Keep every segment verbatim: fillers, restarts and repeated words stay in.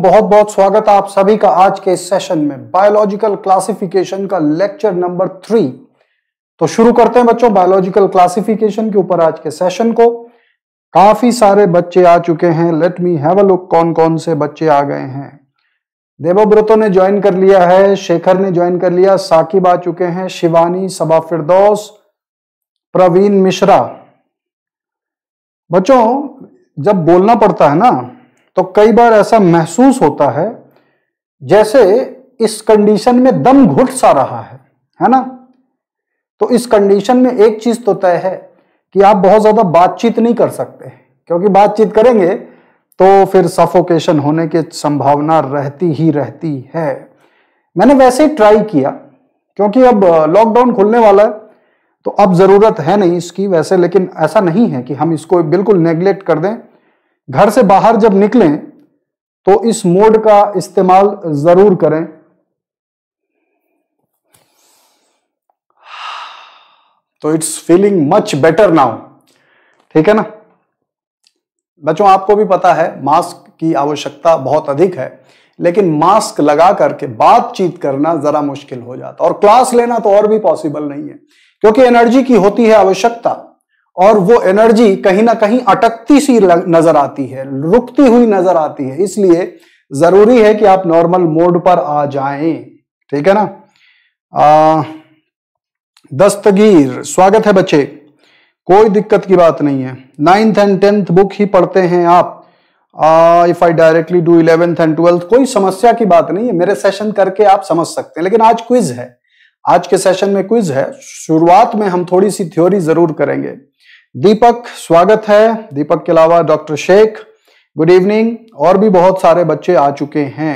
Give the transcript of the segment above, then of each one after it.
बहुत बहुत स्वागत है आप सभी का आज के इस सेशन में बायोलॉजिकल क्लासिफिकेशन का लेक्चर नंबर थ्री। तो शुरू करते हैं बच्चों बायोलॉजिकल क्लासिफिकेशन के ऊपर आज के सेशन को। काफी सारे बच्चे आ चुके हैं, let me have a look कौन कौन से बच्चे आ गए हैं। देवव्रतो ने ज्वाइन कर लिया है, शेखर ने ज्वाइन कर लिया, साकिब आ चुके हैं, शिवानी, सबा फिरदौस, प्रवीण मिश्रा। बच्चों जब बोलना पड़ता है ना तो कई बार ऐसा महसूस होता है जैसे इस कंडीशन में दम घुट सा रहा है, है ना। तो इस कंडीशन में एक चीज तो तय है कि आप बहुत ज्यादा बातचीत नहीं कर सकते, क्योंकि बातचीत करेंगे तो फिर सफोकेशन होने की संभावना रहती ही रहती है। मैंने वैसे ही ट्राई किया क्योंकि अब लॉकडाउन खुलने वाला है तो अब जरूरत है नहीं इसकी वैसे, लेकिन ऐसा नहीं है कि हम इसको बिल्कुल नेग्लेक्ट कर दें। घर से बाहर जब निकलें तो इस मोड का इस्तेमाल जरूर करें। तो it's feeling much better now, ठीक है ना बच्चों। आपको भी पता है मास्क की आवश्यकता बहुत अधिक है, लेकिन मास्क लगा करके बातचीत करना जरा मुश्किल हो जाता है, और क्लास लेना तो और भी पॉसिबल नहीं है क्योंकि एनर्जी की होती है आवश्यकता, और वो एनर्जी कहीं ना कहीं अटकती सी नजर आती है, रुकती हुई नजर आती है। इसलिए जरूरी है कि आप नॉर्मल मोड पर आ जाएं, ठीक है ना। आ, दस्तगीर स्वागत है बच्चे, कोई दिक्कत की बात नहीं है। नाइन्थ एंड टेंथ बुक ही पढ़ते हैं आप। If I directly do eleventh and twelfth, कोई समस्या की बात नहीं है, मेरे सेशन करके आप समझ सकते हैं। लेकिन आज क्विज है, आज के सेशन में क्विज है, शुरुआत में हम थोड़ी सी थ्योरी जरूर करेंगे। दीपक स्वागत है, दीपक के अलावा डॉक्टर शेख गुड इवनिंग, और भी बहुत सारे बच्चे आ चुके हैं।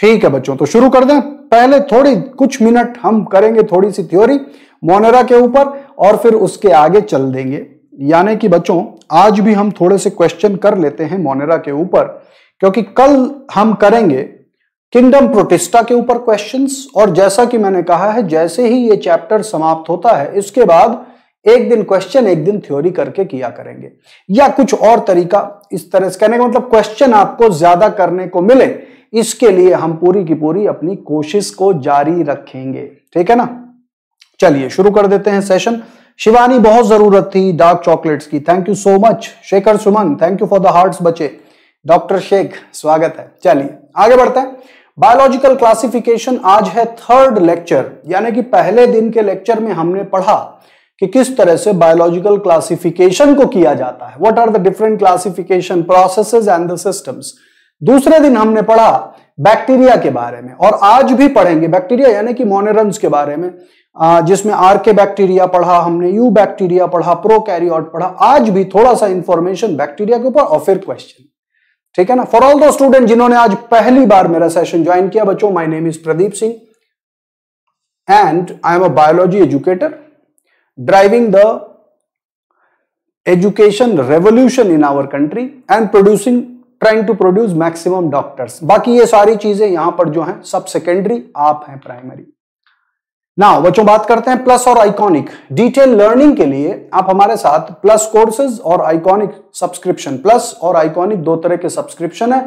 ठीक है बच्चों तो शुरू कर दें। पहले थोड़ी कुछ मिनट हम करेंगे थोड़ी सी थ्योरी मोनेरा के ऊपर, और फिर उसके आगे चल देंगे। यानी कि बच्चों आज भी हम थोड़े से क्वेश्चन कर लेते हैं मोनेरा के ऊपर, क्योंकि कल हम करेंगे किंगडम प्रोटिस्टा के ऊपर क्वेश्चंस। और जैसा कि मैंने कहा है जैसे ही ये चैप्टर समाप्त होता है इसके बाद एक दिन क्वेश्चन एक दिन थ्योरी करके किया करेंगे, या कुछ और तरीका। इस तरह से कहने का मतलब क्वेश्चन आपको ज्यादा करने को मिले, इसके लिए हम पूरी की पूरी अपनी कोशिश को जारी रखेंगे, ठीक है ना। चलिए शुरू कर देते हैं सेशन। शिवानी बहुत जरूरत थी डार्क चॉकलेट्स की, thank you so much. Shekhar Suman thank you for the hearts बच्चे। डॉक्टर शेख स्वागत है। चलिए आगे बढ़ते हैं। बायोलॉजिकल क्लासिफिकेशन आज है थर्ड लेक्चर, यानी कि पहले दिन के लेक्चर में हमने पढ़ा कि किस तरह से बायोलॉजिकल क्लासिफिकेशन को किया जाता है, what are the different classification processes and the systems. दूसरे दिन हमने पढ़ा बैक्टीरिया के बारे में, और आज भी पढ़ेंगे बैक्टीरिया यानी कि मोनेरन्स के बारे में, जिसमें आर के बैक्टीरिया पढ़ा हमने, यू बैक्टीरिया पढ़ा, प्रोकैरियोट पढ़ा। आज भी थोड़ा सा इंफॉर्मेशन बैक्टीरिया के ऊपर और फिर क्वेश्चन, ठीक है ना। फॉर ऑल दो स्टूडेंट जिन्होंने आज पहली बार मेरा सेशन ज्वाइन किया बच्चों, my name is Pradeep Singh and I am a biology educator driving the education revolution in our country and producing trying to produce maximum doctors. बाकी ये सारी चीजें यहां पर जो हैं सब सेकेंडरी, आप हैं प्राइमरी। नाउ बच्चों बात करते हैं प्लस और आइकॉनिक। डिटेल लर्निंग के लिए आप हमारे साथ प्लस कोर्सेज और आइकॉनिक सब्सक्रिप्शन, प्लस और आइकॉनिक दो तरह के सब्सक्रिप्शन है,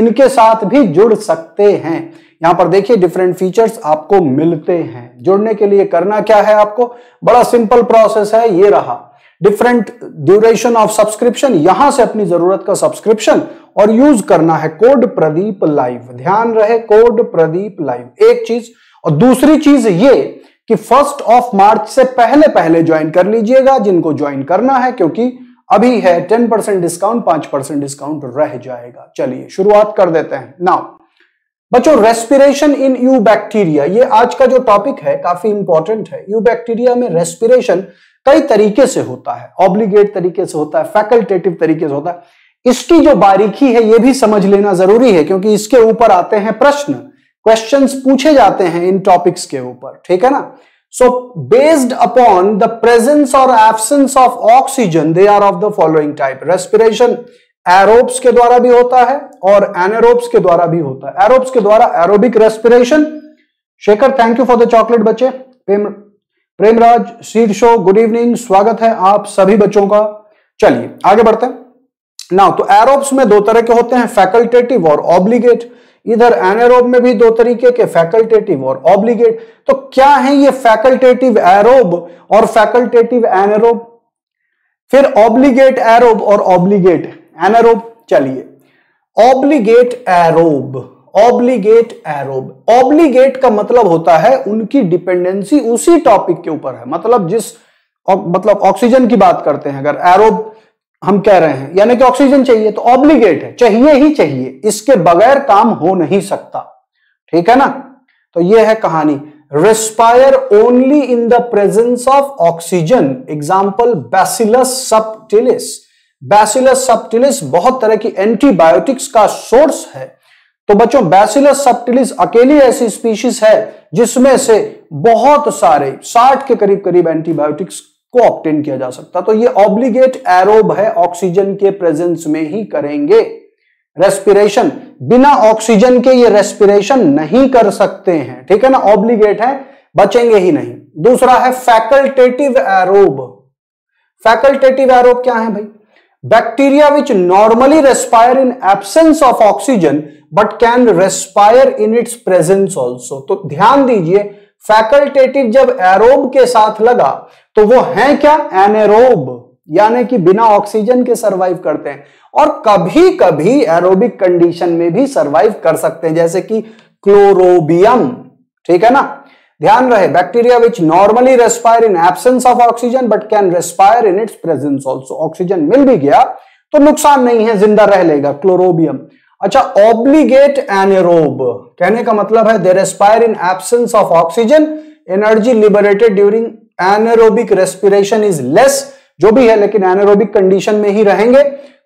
इनके साथ भी जुड़ सकते हैं। यहां पर देखिए डिफरेंट फीचर्स आपको मिलते हैं। जुड़ने के लिए करना क्या है आपको, बड़ा सिंपल प्रोसेस है, ये रहा डिफरेंट ड्यूरेशन ऑफ सब्सक्रिप्शन, यहां से अपनी जरूरत का सब्सक्रिप्शन, और यूज करना है कोड प्रदीप लाइव। ध्यान रहे कोड प्रदीप लाइव, एक चीज। और दूसरी चीज ये कि फर्स्ट ऑफ मार्च से पहले पहले ज्वाइन कर लीजिएगा जिनको ज्वाइन करना है, क्योंकि अभी है टेन परसेंट डिस्काउंट, पांच परसेंट डिस्काउंट रह जाएगा। चलिए शुरुआत कर देते हैं। नाउ बच्चों रेस्पिरेशन इन यू बैक्टीरिया, ये आज का जो टॉपिक है काफी इंपॉर्टेंट है। यू बैक्टीरिया में रेस्पिरेशन कई तरीके से होता है, ऑब्लिगेट तरीके से होता है, फैकल्टेटिव तरीके से होता है। इसकी जो बारीकी है ये भी समझ लेना जरूरी है, क्योंकि इसके ऊपर आते हैं प्रश्न, क्वेश्चंस पूछे जाते हैं इन टॉपिक्स के ऊपर, ठीक है ना। So based upon the presence और absence of oxygen they are of the following type. Respiration aerobes के द्वारा भी होता है और एनारोब्स के द्वारा भी होता है। एरोब्स के द्वारा aerobic respiration, Shekhar thank you for the chocolate बच्चे, प्रेम प्रेमराज शीर्षो गुड इवनिंग, स्वागत है आप सभी बच्चों का। चलिए आगे बढ़ते हैं। नाउ तो एरोब्स में दो तरह के होते हैं, फैकल्टेटिव और ऑब्लिगेट। इधर एनारोब में भी दो तरीके के, फैकल्टेटिव और ऑब्लिगेट। तो क्या है ये फैकल्टेटिव एरोब और फैकल्टेटिव एनारोब, फिर ऑब्लिगेट एरोब और ऑब्लिगेट एनारोब। चलिए obligate aerobe, obligate aerobe, obligate का मतलब होता है उनकी डिपेंडेंसी उसी टॉपिक के ऊपर है। मतलब जिस मतलब ऑक्सीजन की बात करते हैं अगर एरोब हम कह रहे हैं, यानी कि ऑक्सीजन चाहिए तो ऑब्लिगेट है, चाहिए ही चाहिए, इसके बगैर काम हो नहीं सकता। ठीक है ना, तो यह है कहानी। Respire only in the presence of oxygen, example bacillus subtilis. Bacillus subtilis बहुत तरह की एंटीबायोटिक्स का सोर्स है। तो बच्चों बैसिलस सबटिलिस अकेली ऐसी स्पीशीज है जिसमें से बहुत सारे साठ के करीब करीब एंटीबायोटिक्स को ऑब्टेन किया जा सकता। तो ये ऑब्लिगेट एरोब है, ऑक्सीजन के प्रेजेंस में ही करेंगे रेस्पिरेशन, बिना ऑक्सीजन के ये रेस्पिरेशन नहीं कर सकते हैं। ठीक है ना, ऑब्लिगेट है, बचेंगे ही नहीं। दूसरा है फैकल्टेटिव एरोब। फैकल्टेटिव एरोब क्या है भाई? Bacteria which normally respire in absence of oxygen but can respire in its presence also. तो ध्यान दीजिए, फैकल्टेटिव जब एरोब के साथ लगा तो वो है क्या? एनारोब, यानी कि बिना ऑक्सीजन के सरवाइव करते हैं और कभी कभी एरोबिक कंडीशन में भी सरवाइव कर सकते हैं, जैसे कि क्लोरोबियम। ठीक है ना, ध्यान रहे, bacteria which normally respire in absence of oxygen but can respire in its presence also. Oxygen मिल भी गया तो नुकसान नहीं है, जिंदा रह लेगा, क्लोरोबियम। अच्छा, ऑब्लिगेट एनारोब कहने का मतलब है they respire in absence of oxygen, energy liberated during anaerobic respiration is less, जो भी है, लेकिन एनारोबिक कंडीशन में ही रहेंगे।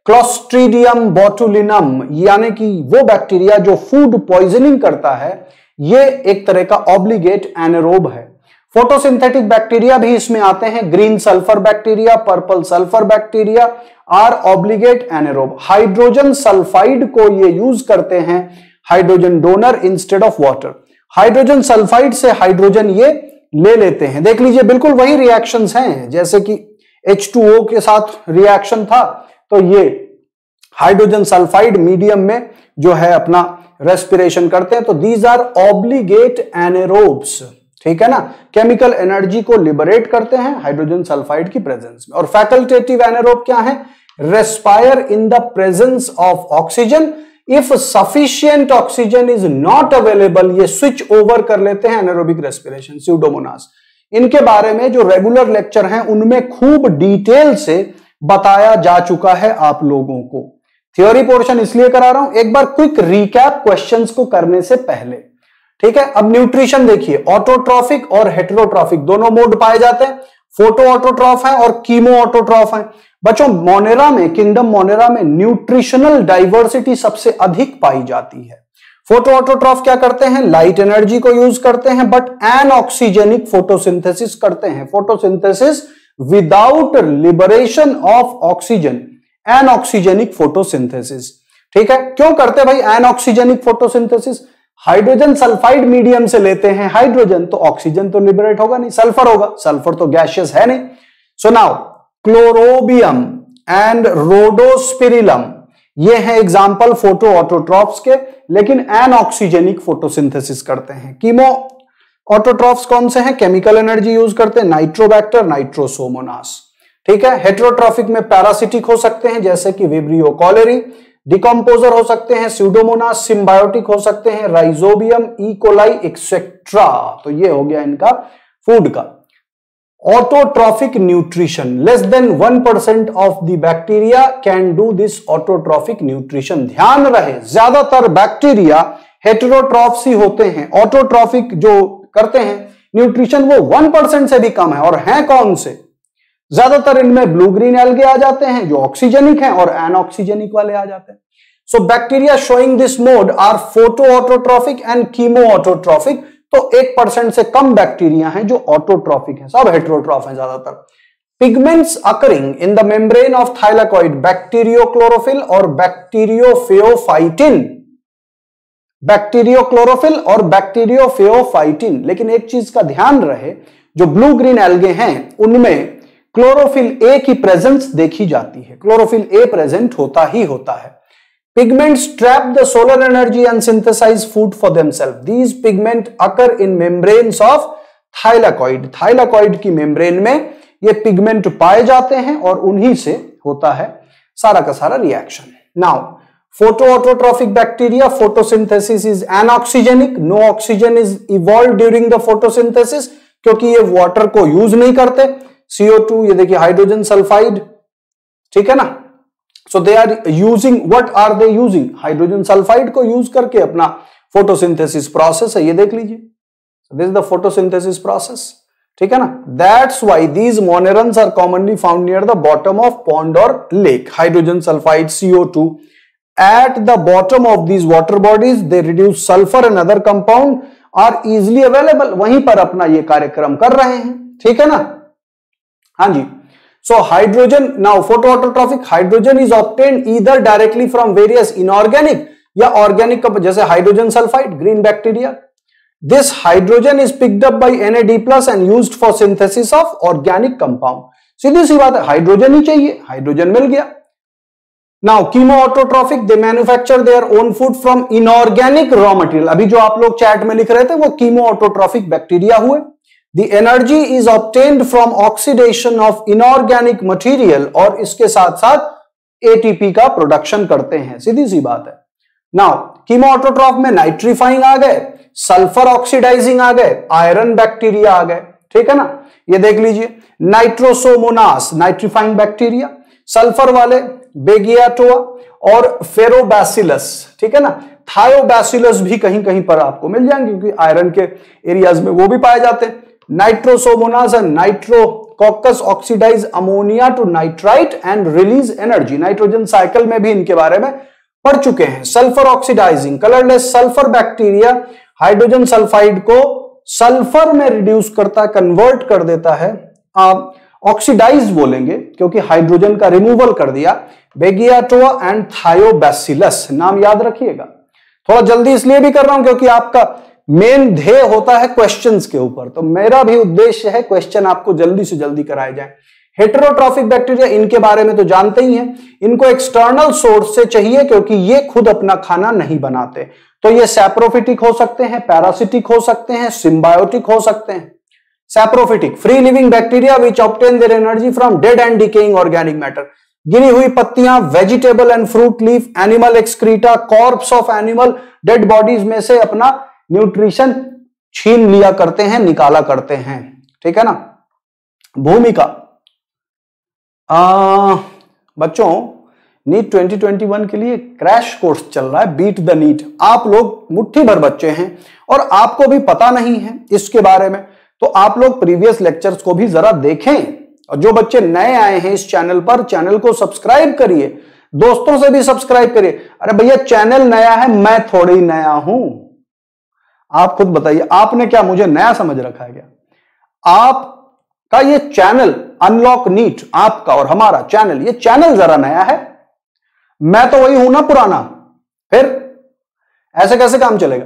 क्लोस्ट्रीडियम बोटुलिनम, यानी कि वो बैक्टीरिया जो फूड पॉइजनिंग करता है, ये एक तरह का ऑब्लिगेट एनारोब है। फोटोसिंथेटिक बैक्टीरिया भी इसमें आते हैं, green sulphur bacteria, purple sulphur bacteria are obligate anaerobe. Hydrogen sulphide को ये यूज करते हैं, hydrogen donor instead of water. Hydrogen sulphide से हाइड्रोजन ये ले लेते हैं। देख लीजिए बिल्कुल वही रिएक्शंस हैं, जैसे कि एच टू ओ के साथ रिएक्शन था तो ये हाइड्रोजन सल्फाइड मीडियम में जो है अपना रेस्पिरेशन करते हैं। तो दीज आर ऑब्लिगेट एनारोब्स। ठीक है ना, केमिकल एनर्जी को लिबरेट करते हैं हाइड्रोजन सल्फाइड की प्रेजेंस में। और फैकल्टेटिव एनारोब क्या है? Respire in the presence of oxygen if sufficient oxygen is not available, ये स्विच ओवर कर लेते हैं एनारोबिक रेस्पिरेशन। स्यूडोमोनास, इनके बारे में जो रेगुलर लेक्चर हैं उनमें खूब डिटेल से बताया जा चुका है आप लोगों को। थ्योरी पोर्शन इसलिए करा रहा हूं, एक बार क्विक रिकैप क्वेश्चंस को करने से पहले। ठीक है, अब न्यूट्रिशन देखिए, ऑटोट्रॉफिक और हेटरोट्रॉफिक दोनों मोड पाए जाते हैं। फोटो ऑटोट्रॉफ है और कीमो ऑटोट्रॉफ है। बच्चों मोनेरा में, किंगडम मोनेरा में न्यूट्रिशनल डाइवर्सिटी सबसे अधिक पाई जाती है। फोटो ऑटोट्रॉफ क्या करते हैं? लाइट एनर्जी को यूज करते हैं बट एन ऑक्सीजेनिक फोटोसिंथेसिस करते हैं। Photosynthesis without liberation of oxygen, anoxygenic photosynthesis. ठीक है, क्यों करते हैं भाई anoxygenic photosynthesis? Hydrogen sulphide medium से लेते हैं हाइड्रोजन, तो ऑक्सीजन तो लिबरेट होगा नहीं, सल्फर होगा, सल्फर तो गैसियस है नहीं। So now Chlorobium and Rhodospirillum, ये है एग्जाम्पल फोटो ऑटोट्रॉफ्स के, लेकिन एन ऑक्सीजेनिक फोटोसिंथेसिस करते हैं। कीमो ऑटोट्रॉफ्स कौन से हैं? केमिकल एनर्जी यूज करते हैं, नाइट्रोबैक्टर, नाइट्रोसोमोनास। ठीक है, हेटरोट्रॉफिक में पैरासिटिक हो सकते हैं जैसे कि विब्रियो कॉलेरी, डिकम्पोजर हो सकते हैं स्यूडोमोनास, सिम्बायोटिक हो सकते हैं राइजोबियम, इकोलाई एक्सेट्रा। तो ये हो गया इनका फूड का। Autotrophic nutrition, less than one percent of the bacteria can do this autotrophic nutrition. ध्यान रहे, ज्यादातर बैक्टीरिया हेटरोट्रॉफ्स ही होते हैं, ऑटोट्रॉफिक जो करते हैं न्यूट्रिशन वो वन परसेंट से भी कम है। और हैं कौन से? ज्यादातर इनमें ब्लू ग्रीन एल्गे आ जाते हैं जो ऑक्सीजेनिक हैं और एनऑक्सीजेनिक वाले आ जाते हैं। So bacteria showing this mode are photoautotrophic and chemoautotrophic. तो एक परसेंट से कम बैक्टीरिया हैं जो ऑटोट्रॉफिक हैं, सब हेटरोट्रॉफ हैं ज्यादातर। Pigments occurring in the membrane of thylakoid, bacteriochlorophyll और बैक्टीरियोफेओफाइटिन, बैक्टीरियोक्लोरोफिल और बैक्टीरियोफेओफाइटिन। लेकिन एक चीज का ध्यान रहे, जो ब्लू ग्रीन एल्गे हैं उनमें क्लोरोफिल ए की प्रेजेंस देखी जाती है। क्लोरोफिल ए प्रेजेंट होता ही होता है। Pigments trap the solar energy and synthesize food for themselves. These pigment occur in membranes of thylakoid. Thylakoid की membrane में ये pigment पाए जाते हैं और उन्हीं से होता है सारा का सारा reaction. Now, photoautotrophic bacteria photosynthesis is anoxygenic. No oxygen is evolved during the photosynthesis क्योंकि ये water को use नहीं करते. C O टू ये देखिए hydrogen sulfide, ठीक है ना? So they are using, what are they using? Hydrogen sulphide को यूज करके अपना फोटोसिंथेसिस प्रोसेस है, ये देख लीजिए, this is the photosynthesis process, ठीक है ना? That's why these monerans are commonly found near the bottom of pond और lake. Hydrogen sulphide C O two at the bottom of these water bodies, they reduce sulphur and other compound are easily available, वहीं पर अपना ये कार्यक्रम कर रहे हैं, ठीक है ना? हाँ जी. So hydrogen, now photoautotrophic hydrogen is obtained either directly from various inorganic या organic, जैसे hydrogen sulfide, green bacteria. This hydrogen is picked up by N A D plus and used for synthesis of organic compound. सीधी सी बात है, hydrogen ही चाहिए, hydrogen मिल गया. Now chemoautotrophic, they manufacture their own food from inorganic raw material. अभी जो आप लोग chat में लिख रहे थे वो chemoautotrophic बैक्टीरिया हुए. The energy is obtained from oxidation of inorganic material और इसके साथ साथ A T P का प्रोडक्शन करते हैं, सीधी सी बात है. Now chemoautotroph में नाइट्रीफाइंग आ गए, सल्फर ऑक्सीडाइजिंग आ गए, आयरन बैक्टीरिया आ गए, ठीक है ना? ये देख लीजिए, नाइट्रोसोमोनास नाइट्रीफाइंग बैक्टीरिया, सल्फर वाले बेगियाटो और फेरोबैसिलस, ठीक है ना? थायोबैसिलस भी कहीं कहीं पर आपको मिल जाएंगे क्योंकि आयरन के एरियाज में वो भी पाए जाते हैं. Nitrosomonas and Nitrococcus oxidize ammonia to nitrite and release energy. Nitrogen cycle में भी इनके बारे में पढ़ चुके हैं. Sulphur oxidising colourless sulphur bacteria hydrogen sulphide को सल्फर में रिड्यूस करता, कन्वर्ट कर देता है, ऑक्सीडाइज बोलेंगे क्योंकि हाइड्रोजन का रिमूवल कर दिया. बेगियाटोआ एंड थायोबैसिलस, नाम याद रखिएगा. थोड़ा जल्दी इसलिए भी कर रहा हूं क्योंकि आपका मेन ध्येय होता है क्वेश्चंस के ऊपर, तो मेरा भी उद्देश्य है क्वेश्चन आपको जल्दी से जल्दी कराए जाए. हेटरोट्रॉफिक बैक्टीरिया, इनके बारे में तो जानते ही हैं, इनको एक्सटर्नल सोर्स से चाहिए क्योंकि ये खुद अपना खाना नहीं बनाते. तो ये सैप्रोफिटिक हो सकते हैं, पैरासिटिक हो सकते हैं, सिम्बायोटिक हो सकते हैं. Saprophytic, free living bacteria which obtain their energy from dead and decaying organic matter. गिरी हुई पत्तियां, vegetable and fruit leaf, animal excreta, corpse of animal, dead bodies में से अपना न्यूट्रिशन छीन लिया करते हैं, निकाला करते हैं, ठीक है ना? भूमिका, बच्चों नीट ट्वेंटी ट्वेंटी वन के लिए क्रैश कोर्स चल रहा है, बीट द नीट. आप लोग मुट्ठी भर बच्चे हैं और आपको भी पता नहीं है इसके बारे में, तो आप लोग प्रीवियस लेक्चर्स को भी जरा देखें. और जो बच्चे नए आए हैं इस चैनल पर, चैनल को सब्सक्राइब करिए, दोस्तों से भी सब्सक्राइब करिए. अरे भैया चैनल नया है, मैं थोड़ी नया हूं, आप खुद बताइए आपने क्या मुझे नया समझ रखा है क्या? आपका ये चैनल अनलॉक नीट, आपका और हमारा चैनल, ये चैनल जरा नया है, मैं तो वही हूं ना पुराना, फिर ऐसे कैसे काम चलेगा?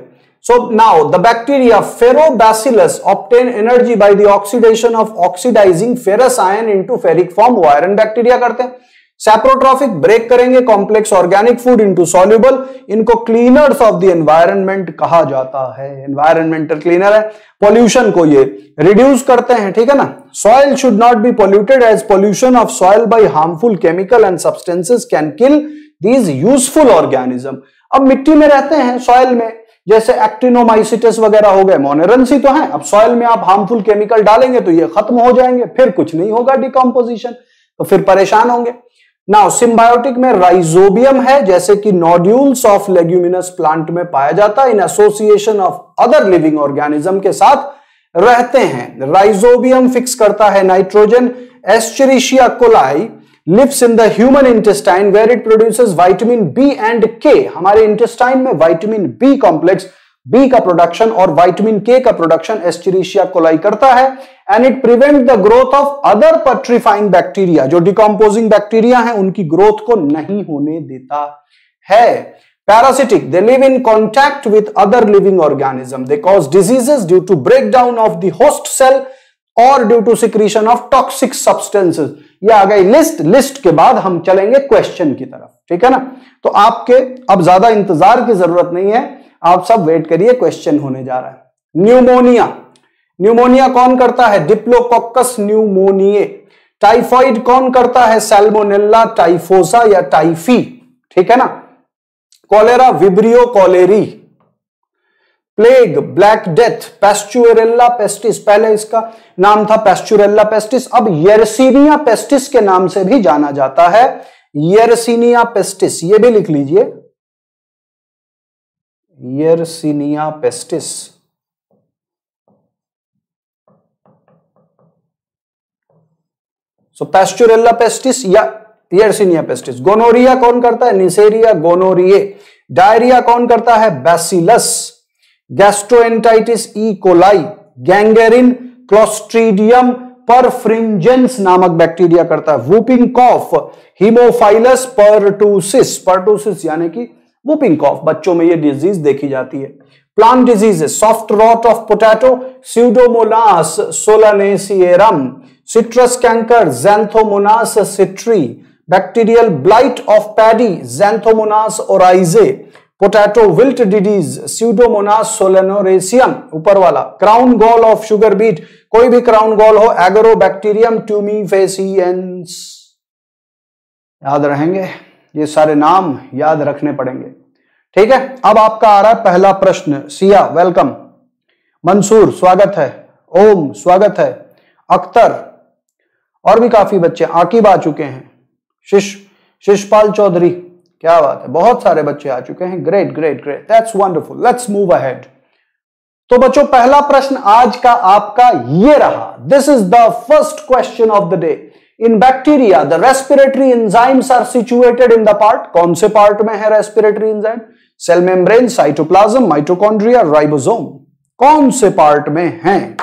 So now the bacteria फेरोबैसिलस obtain energy by the oxidation of oxidising ferrous ion into ferric form, वो आयरन बैक्टीरिया करते हैं. सैप्रोट्रॉफिक, ब्रेक करेंगे complex organic food into soluble, इनको क्लीनर्स ऑफ द एनवायरनमेंट कहा जाता है, एनवायरनमेंटल क्लीनर है, pollution को ये रिड्यूस करते हैं, ठीक है ना? Soil should not be polluted as pollution of soil by harmful chemical and substances can kill these useful organism. अब मिट्टी में रहते हैं, सॉइल में, जैसे एक्टिनोमाइसिटस वगैरह हो गए, मोनेरन्स ही तो हैं. अब सॉइल में आप हार्मफुल केमिकल डालेंगे तो ये खत्म हो जाएंगे, फिर कुछ नहीं होगा डिकम्पोजिशन, तो फिर परेशान होंगे. नाउ सिम्बायोटिक में राइजोबियम है, जैसे कि नॉड्यूल्स ऑफ लेग्यूमिनस प्लांट में पाया जाता है, in association of other living organism के साथ रहते हैं. राइजोबियम फिक्स करता है nitrogen. एस्चेरिशिया coli lives in the human intestine where it produces vitamin B and K. हमारे इंटेस्टाइन में विटामिन बी कॉम्प्लेक्स, बी का प्रोडक्शन और विटामिन के का प्रोडक्शन एस्चेरिशिया कोलाई करता है. And it prevent the growth of other putrefying bacteria, जो decomposing bacteria हैं उनकी ग्रोथ को नहीं होने देता है. Parasitic, they live in contact with other living organism, they cause diseases due to breakdown of the host cell और due to secretion of toxic substances. ये आ गई लिस्ट। लिस्ट के बाद हम चलेंगे क्वेश्चन की तरफ, ठीक है ना। तो आपके अब ज्यादा इंतजार की जरूरत नहीं है, आप सब वेट करिए, क्वेश्चन होने जा रहा है। न्यूमोनिया, न्यूमोनिया कौन करता है? डिप्लोकोकस न्यूमोनिए। टाइफाइड कौन करता है? सैल्मोनेला टाइफोसा या टाइफी, ठीक है ना। Cholera vibrio cholerae. Plague black death, पेस्ट्यूरेला pestis, पहले इसका नाम था पेस्ट्यूरेला पेस्टिस, अब येरसिनिया पेस्टिस के नाम से भी जाना जाता है। येरसिनिया पेस्टिस, ये भी लिख लीजिए, येरसिनिया पेस्टिस। सो पेस्ट्यूरेला पेस्टिस या येरसिनिया पेस्टिस। गोनोरिया कौन करता है? निसेरिया गोनोरिए। डायरिया कौन करता है? Bacillus. Gastroenteritis E coli. Gangrene Clostridium perfringens नामक बैक्टीरिया करता है। Whooping cough, Haemophilus pertussis, pertussis यानी कि वूपिंग कॉफ, बच्चों में ये डिजीज देखी जाती है। Plant diseases, soft rot of potato, Pseudomonas solanacearum. Citrus canker, Xanthomonas citri. Bacterial blight of paddy, Xanthomonas oryzae. Potato wilt disease, Pseudomonas solanacearum. ऊपर वाला crown gall of sugar beet, कोई भी क्राउन गॉल हो, agrobacterium tumefaciens. याद रहेंगे, ये सारे नाम याद रखने पड़ेंगे, ठीक है। अब आपका आ रहा है पहला प्रश्न। सिया वेलकम, मंसूर स्वागत है, ओम स्वागत है, अख्तर और भी काफी बच्चे, आकिब आ चुके हैं, शिश शिशपाल चौधरी, क्या बात है, बहुत सारे बच्चे आ चुके हैं। Great great great, that's wonderful, let's move ahead. तो बच्चों पहला प्रश्न आज का आपका ये रहा। This is the first question of the day. In bacteria the respiratory enzymes are situated in the part, कौन से पार्ट में है respiratory enzyme? Cell membrane, cytoplasm, mitochondria, ribosome, कौन से पार्ट में है?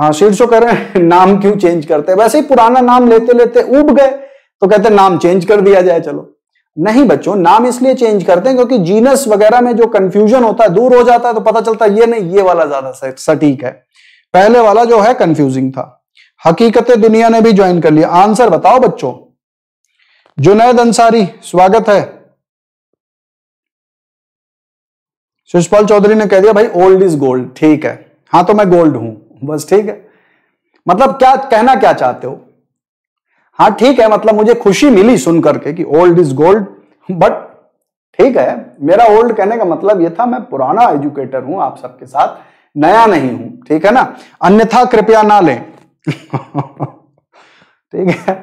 हाँ, शीर्षो कर रहे हैं नाम क्यों चेंज करते हैं, वैसे ही पुराना नाम लेते लेते उब गए तो कहते हैं नाम चेंज कर दिया जाए। चलो नहीं बच्चों, नाम इसलिए चेंज करते हैं क्योंकि जीनस वगैरह में जो कंफ्यूजन होता है दूर हो जाता है, तो पता चलता है ये नहीं, ये वाला ज्यादा सटीक है, पहले वाला जो है कंफ्यूजिंग था। हकीकत दुनिया ने भी ज्वाइन कर लिया। आंसर बताओ बच्चों। जुनैद अंसारी स्वागत है। शिषपाल चौधरी ने कह दिया भाई ओल्ड इज गोल्ड, ठीक है, हाँ तो मैं गोल्ड हूं बस, ठीक है। मतलब क्या कहना क्या चाहते हो? हाँ ठीक है, मतलब मुझे खुशी मिली सुन करके कि ओल्ड इज गोल्ड, बट ठीक है, मेरा ओल्ड कहने का मतलब यह था मैं पुराना एजुकेटर हूं आप सबके साथ, नया नहीं हूं, ठीक है ना। अन्यथा कृपया ना लें ठीक है,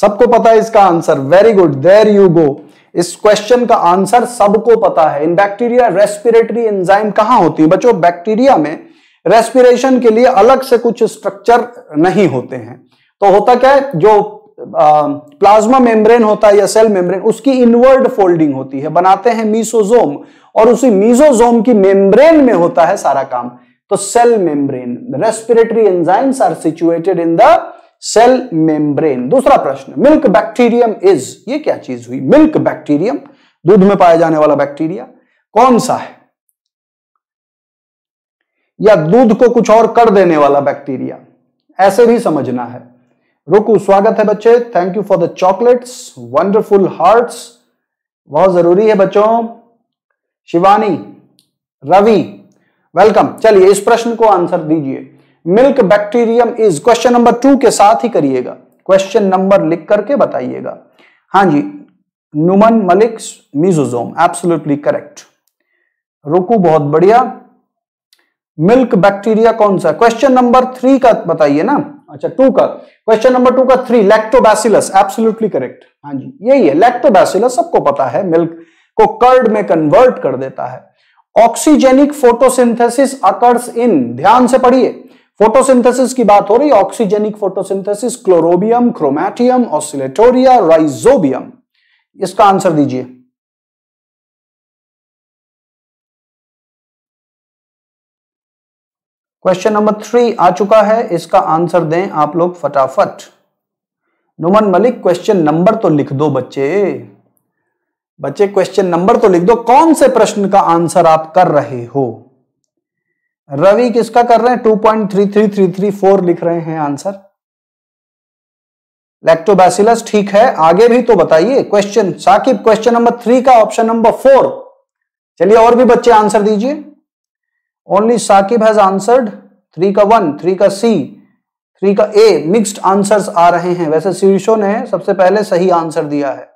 सबको पता है इसका answer, very good, there you go. इस क्वेश्चन का आंसर सबको पता है। इन बैक्टीरिया रेस्पिरेटरी एंजाइम कहां होती है बच्चों? बैक्टीरिया में रेस्पिरेशन के लिए अलग से कुछ स्ट्रक्चर नहीं होते हैं, तो होता क्या है, जो प्लाज्मा मेम्ब्रेन होता है या सेल मेम्ब्रेन, उसकी इनवर्ड फोल्डिंग होती है, बनाते हैं मीसोजोम, और उसी मीसोजोम की मेम्ब्रेन में होता है सारा काम। तो cell membrane, respiratory enzymes are situated in the cell membrane. दूसरा प्रश्न, मिल्क बैक्टीरियम इज, ये क्या चीज हुई? मिल्क बैक्टीरियम दूध में पाया जाने वाला बैक्टीरिया कौन सा है, या दूध को कुछ और कर देने वाला बैक्टीरिया, ऐसे भी समझना है। रुकु स्वागत है बच्चे, thank you for the chocolates, wonderful hearts, बहुत जरूरी है बच्चों। शिवानी, रवि वेलकम। चलिए इस प्रश्न को आंसर दीजिए। Milk bacterium is, question number two के साथ ही करिएगा, क्वेश्चन नंबर लिख करके बताइएगा। हाँ जी, Numan Malik, mesosome, absolutely correct. Ruku बहुत बढ़िया। मिल्क बैक्टीरिया कौन सा? क्वेश्चन नंबर थ्री का बताइए ना, अच्छा टू का, क्वेश्चन नंबर टू का थ्री, लैक्टोबैसिलस, एब्सोल्युटली करेक्ट, हाँ जी यही है लैक्टोबैसिलस, सबको पता है, मिल्क को कर्ड में कन्वर्ट कर देता है। ऑक्सीजेनिक फोटोसिंथेसिस अकर्स इन, ध्यान से पढ़िए, फोटोसिंथेसिस की बात हो रही है, oxygenic photosynthesis, Chlorobium, क्रोमैटियम, Oscillatoria, rhizobium, इसका आंसर दीजिए। क्वेश्चन नंबर थ्री आ चुका है, इसका आंसर दें आप लोग फटाफट। नुमन मलिक क्वेश्चन नंबर तो लिख दो बच्चे, बच्चे क्वेश्चन नंबर तो लिख दो, कौन से प्रश्न का आंसर आप कर रहे हो? रवि किसका कर रहे हैं two point three three three three four लिख रहे हैं आंसर। लैक्टोबैसिलस ठीक है, आगे भी तो बताइए question. Saqib question number three का ऑप्शन नंबर फोर। चलिए और भी बच्चे आंसर दीजिए। Only Saqib has answered three का वन, थ्री का सी, थ्री का ए। मिक्स्ड आंसर्स आ रहे हैं। वैसे शीर्षो ने सबसे पहले सही आंसर दिया है,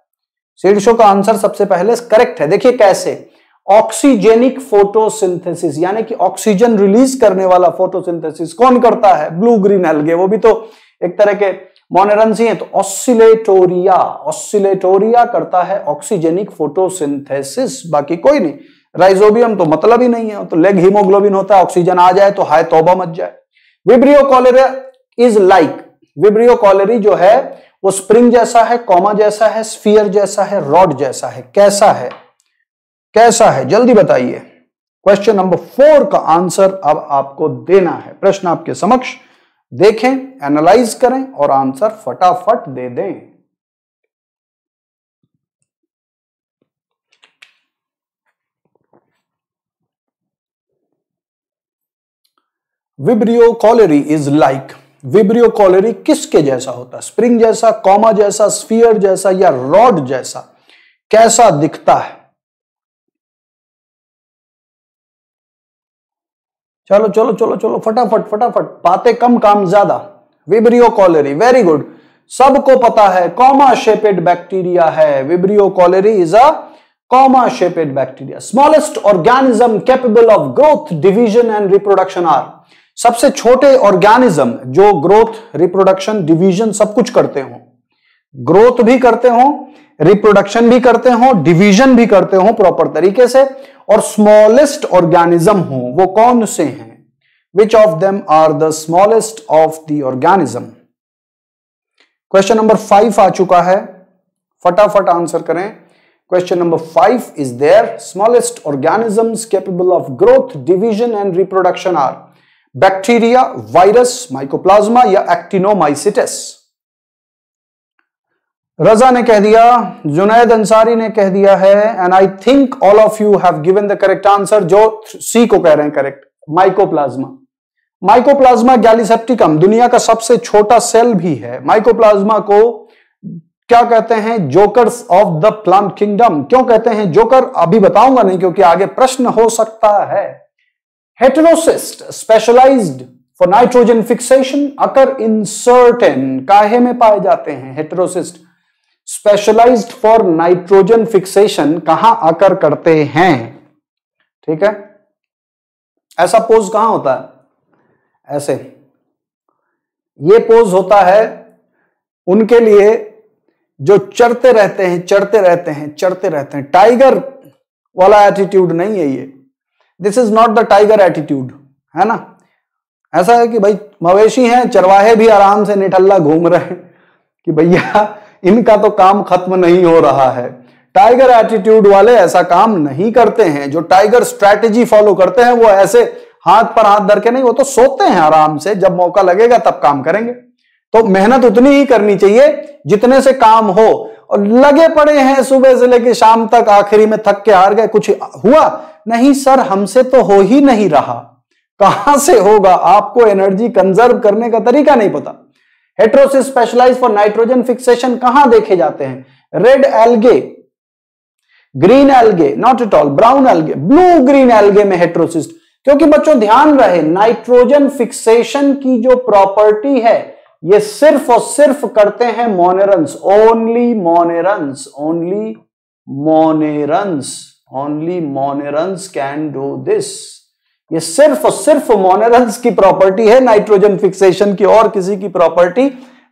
शीर्षो का आंसर सबसे पहले करेक्ट है। देखिए कैसे, ऑक्सीजेनिक फोटोसिंथेसिस यानी कि ऑक्सीजन रिलीज करने वाला फोटोसिंथेसिस कौन करता है? ब्लू ग्रीन एल्गे, वो भी तो एक तरह के मोनेरन्स ही हैं। तो ऑसिलेटोरिया, ऑसिलेटोरिया करता है ऑक्सीजेनिक फोटोसिंथेसिस, बाकी कोई नहीं। राइजोबियम तो मतलब ही नहीं है, तो लेग हीमोग्लोबिन होता है, ऑक्सीजन आ जाए तो हाय तौबा मच जाए। Vibrio cholerae is like, vibrio cholerae जो है वो स्प्रिंग जैसा है, कॉमा जैसा है, स्फीयर जैसा है, रॉड जैसा है। कैसा है, कैसा है जल्दी बताइए। क्वेश्चन नंबर फोर का आंसर अब आपको देना है। प्रश्न आपके समक्ष, देखें, एनालाइज करें और आंसर फटाफट दे दें। Vibrio cholerae is like, vibrio cholerae किसके जैसा होता है? स्प्रिंग जैसा, कॉमा जैसा, स्फीयर जैसा या रॉड जैसा? कैसा दिखता है? चलो चलो चलो चलो फटाफट फटाफट, बातें कम काम ज्यादा। विब्रियो कॉलरी, वेरी गुड, सबको पता है कॉमा शेपेड बैक्टीरिया है। Vibrio cholerae is a comma shaped bacteria. Smallest organism capable of growth, division and reproduction are, सबसे छोटे ऑर्गेनिज्म जो ग्रोथ, रिप्रोडक्शन, डिवीजन सब कुछ करते हो, ग्रोथ भी करते हो, रिप्रोडक्शन भी करते हो, डिवीजन भी करते हो प्रॉपर तरीके से, और स्मॉलेस्ट ऑर्गेनिज्म हो, वो कौन से हैं? Which of them are the smallest of the organism? Question number five आ चुका है, फटाफट आंसर करें। Question number five is there, smallest organisms capable of growth, division and reproduction are bacteria, virus, mycoplasma या एक्टिनोमाइसिटिस। रजा ने कह दिया, जुनैद अंसारी ने कह दिया है, and I think all of you have given the correct answer. जो सी को कह रहे हैं करेक्ट, माइकोप्लाज्मा। माइकोप्लाज्मा गैलिसेप्टिकम दुनिया का सबसे छोटा सेल भी है। माइकोप्लाज्मा को क्या कहते हैं? Jokers of the plant kingdom. क्यों कहते हैं जोकर? अभी बताऊंगा नहीं, क्योंकि आगे प्रश्न हो सकता है। Heterocyst specialized for nitrogen fixation occur in certain, काहे में पाए जाते हैं heterocyst specialized for nitrogen fixation कहां आकर करते हैं? ठीक है, ऐसा पोज कहां होता है? ऐसे ये पोज होता है उनके लिए जो चढ़ते रहते हैं, चढ़ते रहते हैं, चढ़ते रहते हैं। टाइगर वाला एटीट्यूड नहीं है ये, this is not the tiger attitude, है ना। ऐसा है कि भाई मवेशी हैं, चरवाहे भी आराम से निठल्ला घूम रहे हैं कि भैया इनका तो काम खत्म नहीं हो रहा है। टाइगर एटीट्यूड वाले ऐसा काम नहीं करते हैं। जो टाइगर स्ट्रैटेजी फॉलो करते हैं वो ऐसे हाथ पर हाथ धर के नहीं, वो तो सोते हैं आराम से, जब मौका लगेगा तब काम करेंगे। तो मेहनत उतनी ही करनी चाहिए जितने से काम हो, और लगे पड़े हैं सुबह से लेकर शाम तक, आखिरी में थक के हार गए, कुछ हुआ नहीं। सर हमसे तो हो ही नहीं रहा, कहां से होगा? आपको एनर्जी कंजर्व करने का तरीका नहीं पता। Heterocysts specialised for nitrogen fixation कहां देखे जाते हैं? Red algae, green algae, not at all, brown algae, blue green algae में हेटेरोसिस। क्योंकि बच्चों ध्यान रहे, नाइट्रोजन फिक्सेशन की जो प्रॉपर्टी है ये सिर्फ और सिर्फ करते हैं monerans, only monerans, only monerans, only monerans can do this. ये सिर्फ और सिर्फ मोनेरन्स की प्रॉपर्टी है नाइट्रोजन फिक्सेशन की, और किसी की प्रॉपर्टी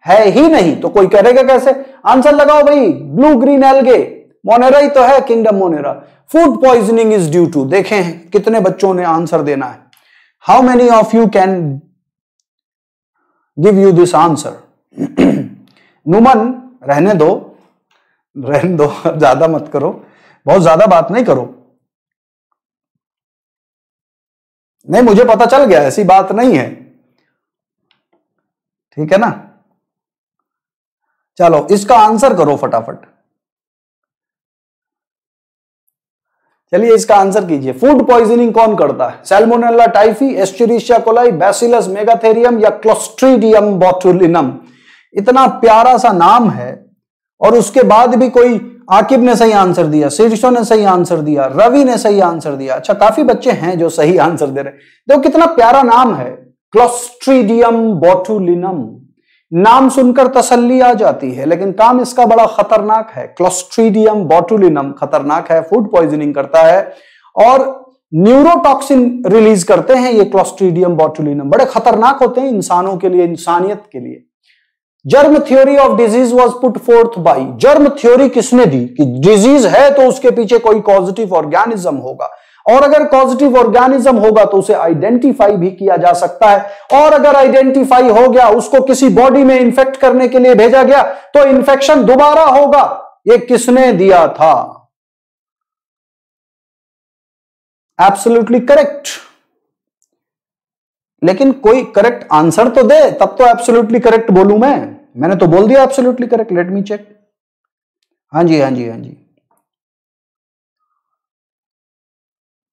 है ही नहीं। तो कोई करेगा कैसे? आंसर लगाओ भाई, ब्लू ग्रीन एल्गे, मोनेरा ही तो है, kingdom Monera. Food poisoning is due to, देखें कितने बच्चों ने आंसर देना है। How many of you can give you this answer? Numan रहने दो, रहने दो, ज्यादा मत करो, बहुत ज्यादा बात नहीं करो। नहीं मुझे पता चल गया, ऐसी बात नहीं है, ठीक है ना। चलो इसका आंसर करो फटाफट। चलिए इसका आंसर कीजिए। फूड पॉइजनिंग कौन करता है? Salmonella typhi, Escherichia coli, Bacillus megaterium या क्लोस्ट्रीडियम बोटुलिनम। इतना प्यारा सा नाम है और उसके बाद भी कोई, आकिब ने सही आंसर दिया, शीर्षो ने सही आंसर दिया, रवि ने सही आंसर दिया। अच्छा, काफी बच्चे हैं जो सही आंसर दे रहे हैं। देखो कितना प्यारा नाम है, क्लोस्ट्रीडियम बोटुलिनम। नाम सुनकर तसल्ली आ जाती है, लेकिन काम इसका बड़ा खतरनाक है। क्लोस्ट्रीडियम बोटुलिनम खतरनाक है, फूड पॉइजनिंग करता है और न्यूरोटॉक्सिन रिलीज करते हैं ये क्लोस्ट्रीडियम बोटुलिनम। बड़े खतरनाक होते हैं इंसानों के लिए, इंसानियत के लिए। Germ theory of disease was put forth by. Germ theory किसने दी कि डिजीज है तो उसके पीछे कोई कॉजिटिव ऑर्गेनिज्म होगा, और अगर पॉजिटिव ऑर्गेनिज्म होगा तो उसे आइडेंटिफाई भी किया जा सकता है, और अगर आइडेंटिफाई हो गया उसको किसी बॉडी में इंफेक्ट करने के लिए भेजा गया तो इंफेक्शन दोबारा होगा। ये किसने दिया था? Absolutely correct. लेकिन कोई करेक्ट आंसर तो दे, तब तो एब्सोल्युटली करेक्ट बोलूं मैं। मैंने तो बोल दिया absolutely correct. Let me check. हाँ जी, हाँ जी, हाँ जी।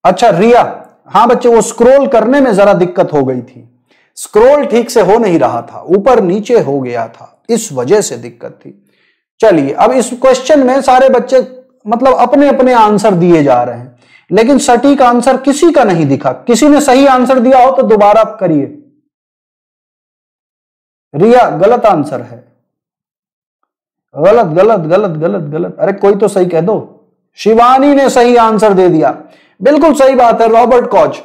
अच्छा रिया, हाँ बच्चे, वो स्क्रॉल करने में जरा दिक्कत हो गई थी, स्क्रॉल ठीक से हो नहीं रहा था, ऊपर नीचे हो गया था, इस वजह से दिक्कत थी। चलिए, अब इस क्वेश्चन में सारे बच्चे मतलब अपने अपने आंसर दिए जा रहे हैं, लेकिन सटीक आंसर किसी का नहीं दिखा। किसी ने सही आंसर दिया हो तो दोबारा करिए। रिया गलत आंसर है, गलत गलत गलत गलत गलत। अरे कोई तो सही कह दो। शिवानी ने सही आंसर दे दिया, बिल्कुल सही बात है, रॉबर्ट कॉच,